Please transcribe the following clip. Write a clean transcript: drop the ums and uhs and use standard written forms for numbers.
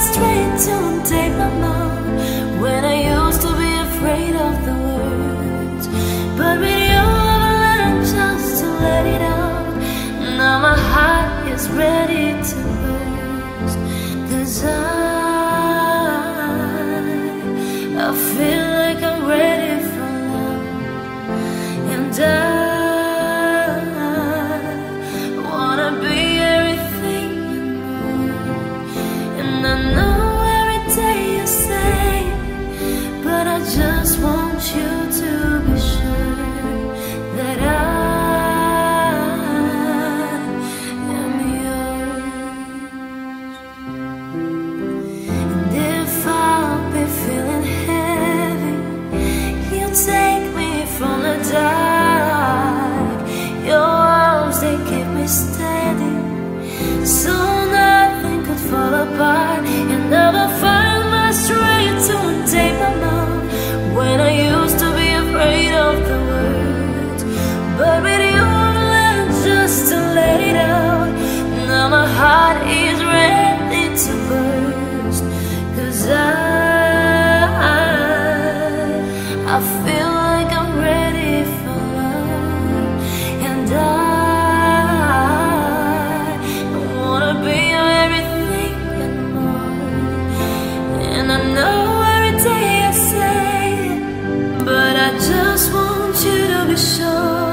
straight to take my mouth when I used to be afraid of the words. But with you, I've learned just to let it out. Now my heart is ready to burst. 'Cause I feel like I'm ready for love, and I wanna be everything you know. And I know every day you say, but I just want you to be sure that I am yours. And if I'll be feeling heavy, you take me from the dark. Your arms, they keep me steady, so nothing could fall apart. And I will find my strength to take my mouth when I used to be afraid of the words. But with you, I've learned just to let it out. Now my heart is ready to burst. 'Cause I feel like I'm ready for love, and I wanna be everything and more. And I know every day I say it, but I just want you to be sure.